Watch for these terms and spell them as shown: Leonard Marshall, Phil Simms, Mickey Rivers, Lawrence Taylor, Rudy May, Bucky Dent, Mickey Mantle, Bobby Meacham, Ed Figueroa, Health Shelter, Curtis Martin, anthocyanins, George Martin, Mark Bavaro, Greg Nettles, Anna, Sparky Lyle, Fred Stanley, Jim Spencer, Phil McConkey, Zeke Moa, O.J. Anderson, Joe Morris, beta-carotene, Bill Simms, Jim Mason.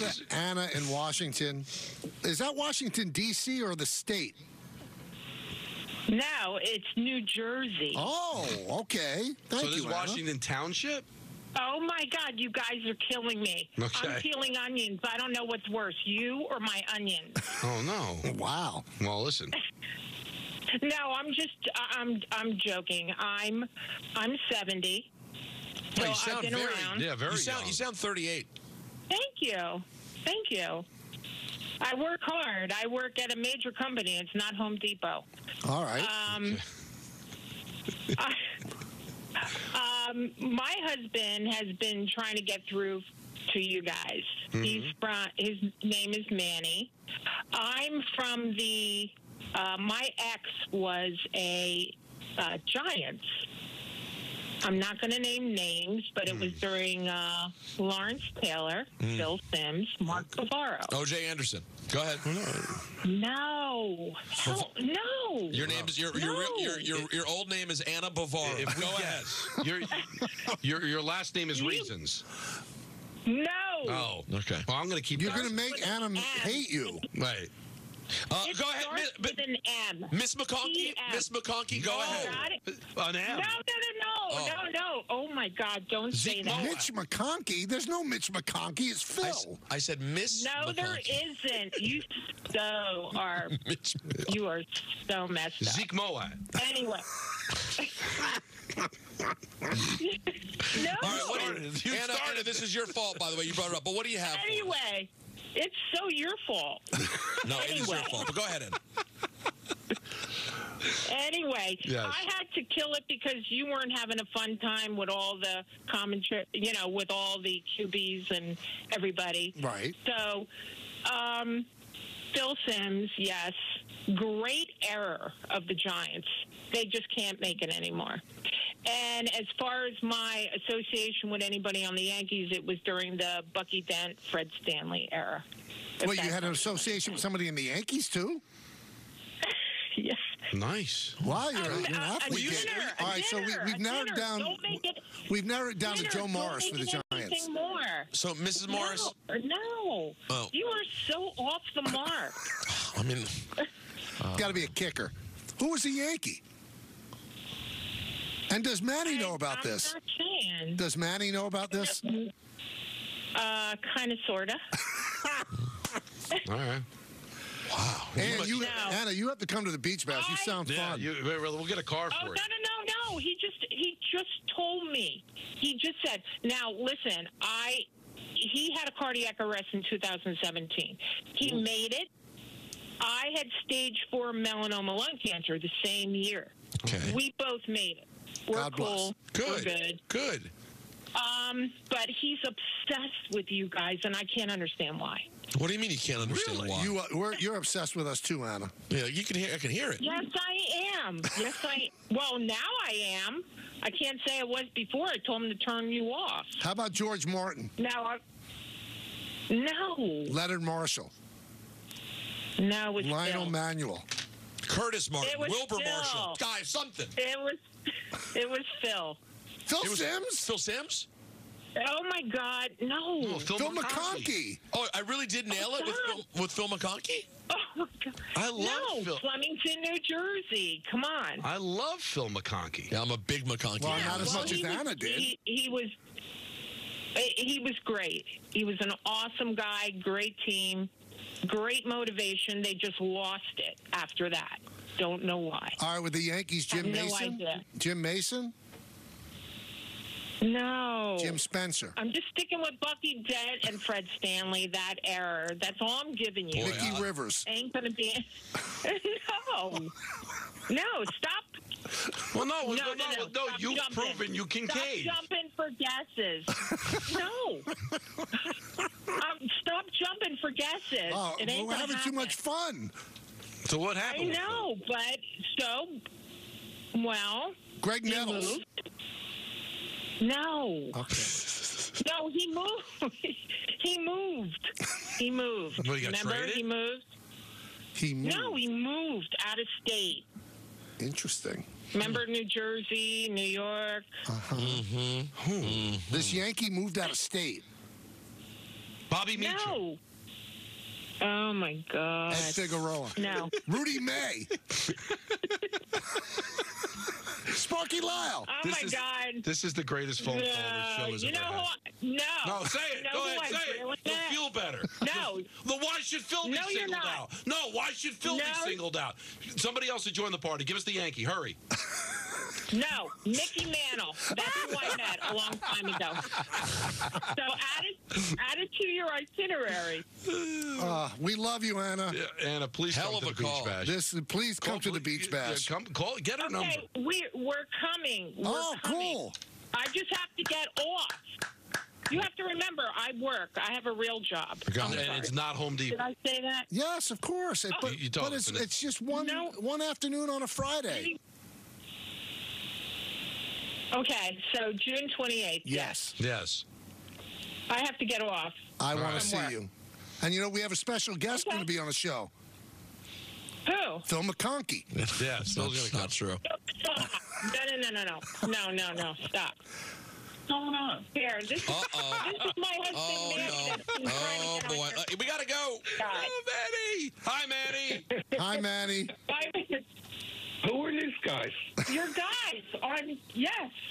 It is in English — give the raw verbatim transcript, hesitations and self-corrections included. go to Anna in Washington. Is that Washington, D C or the state? No, it's New Jersey. Oh, okay. Thank you, Anna. So this is Washington Township? Oh, my God, you guys are killing me. Okay. I'm peeling onions. I don't know what's worse, you or my onions. Oh, no. Wow. Well, listen. No, I'm just, I'm, I'm joking. I'm, I'm seventy. So well, you sound I've been very, around. Yeah, very you sound, young. You sound thirty-eight. Thank you. Thank you. I work hard. I work at a major company. It's not Home Depot. All right. Um, okay. I, Um, my husband has been trying to get through to you guys. Mm-hmm. He's from, his name is Manny. I'm from the, uh, my ex was a uh, Giants. I'm not going to name names, but it mm. was during uh, Lawrence Taylor, mm. Bill Simms, Mark Bavaro. O J. Anderson. Go ahead. No. Hell, no. Your name is your your, no. your your your your old name is Anna Bavaro. If we Go ahead. Your, your your last name is you, Reasons. No. Oh, okay. Well, I'm going to keep. You're going to make Anna hate you. Right. Uh, go ahead, Miss M. Miss McConkey. Miss McConkey, go no. ahead. An M. No, no, no, no, oh. no, no. Oh my God, don't Zeke say that. Moa. Mitch McConkey. There's no Mitch McConkey. It's Phil. I, I said Miss. No, McConkey. There isn't. You so are. Mitch. You are so messed up. Zeke Moa. Anyway. No. All right, what you, you Anna, Anna, this is your fault, by the way. You brought it up. But what do you have? Anyway. It's so your fault. No, anyway. It is your fault. But go ahead, Ed. Anyway, yes. I had to kill it because you weren't having a fun time with all the commentary, you know, with all the Q Bs and everybody. Right. So, um, Bill Simms, yes, great error of the Giants. They just can't make it anymore. And as far as my association with anybody on the Yankees, it was during the Bucky Dent, Fred Stanley era. Well, you had an association with somebody in the Yankees, too? Yes. Nice. Wow, you're um, an athlete. All right, so we, we've narrowed down. It, we've narrowed down dinner, to Joe Morris for the Giants. More. So, Missus Morris. No, no. Oh. You are so off the mark. I mean, uh, got to be a kicker. Who was the Yankee? And does Manny know about I'm this? Not saying. Does Manny know about this? Uh, kind of, sorta. All right. Wow. And you, no. Anna, you have to come to the beach bash. I, you sound yeah, fun. You, we'll get a car oh, for no, it. No, no, no, no. He just, he just told me. He just said. Now, listen. I. He had a cardiac arrest in two thousand seventeen. He Ooh. made it. I had stage four melanoma lung cancer the same year. Okay. We both made it. We're God cool. Bless. Good. We're good. Good. Um, but he's obsessed with you guys, and I can't understand why. What do you mean you can't understand really? why? You, uh, we're, you're obsessed with us too, Anna. Yeah, you can hear. I can hear it. Yes, I am. Yes, I. Well, now I am. I can't say I was before. I told him to turn you off. How about George Martin? No. I, no. Leonard Marshall. No. It was Lionel Bill. Manuel. Curtis Martin. It was Wilbur Bill. Marshall. Guy, something. It was. It was Phil. Phil it was Simms? Phil Simms? Oh, my God, no. no Phil, Phil McConkey. McConkey. Oh, I really did nail oh, it with Phil, with Phil McConkey? Oh, my God. I love no, Phil. No, Flemington, New Jersey. Come on. I love Phil McConkey. Yeah, I'm a big McConkey. Well, yeah, not as well, much as was, Anna did. He, he was... He was great. He was an awesome guy, great team, great motivation. They just lost it after that. Don't know why. All right, with the Yankees, Jim I have Mason? No idea. Jim Mason? No. Jim Spencer. I'm just sticking with Bucky Dent and Fred Stanley, that error. That's all I'm giving you. Boy, Mickey I... Rivers. Ain't going to be... No. No, stop. Well, no, no, no, no, no, no. You've jumping. proven you can stop cave. Stop jumping for guesses. No. um, stop jumping for guesses. Oh, it ain't we're having happen. too much fun. So what happened? I know, but so, well. Greg Nettles. Moved. No. Okay. No, he moved. He moved. He moved. What, he got Remember, traded? he moved. He moved. No, he moved out of state. Interesting. Remember New Jersey, New York. Uh-huh. Mm-hmm. Mm-hmm. This Yankee moved out of state. Bobby Meacham. No. Oh, my God. Ed Figueroa. No. Rudy May. Sparky Lyle. Oh, this my is, God. This is the greatest phone call uh, this show has ever had. You know who? I, no. No, say it. You know Go ahead, say it. You'll that. feel better. No. You'll, why should Phil be no, singled out? No, why should Phil no. be singled out? Somebody else to join the party. Give us the Yankee. Hurry. No, Mickey Mantle. That's who I met a long time ago. So add it, add it to your itinerary. Uh, we love you, Anna. Yeah, Anna, please Hell come to the call. Beach bash. This, please call, come to please, the beach bash. Yeah, come, call, get her okay, number. We, we're coming. We're oh, coming. Cool. I just have to get off. You have to remember, I work. I have a real job. And it's not Home Depot. Did I say that? Yes, of course. It, oh. But, you, you but it's, it. it's just one no. one afternoon on a Friday. Okay, so June twenty-eighth. Yes. Yes. I have to get off. I want right. to see work. you. And, you know, we have a special guest okay. going to be on the show. Who? Phil McConkey. Yeah, Phil's going to come through. Stop. No, no, no, no, no. No, no, no. Stop. What's going on? Here, this is, Uh-oh. this is my husband, oh, Manny. No. Oh, boy. Uh, we got to go. God. Oh, Manny. Hi, Manny. Hi, Manny. Who are these guys? Your guys. I'm, yes.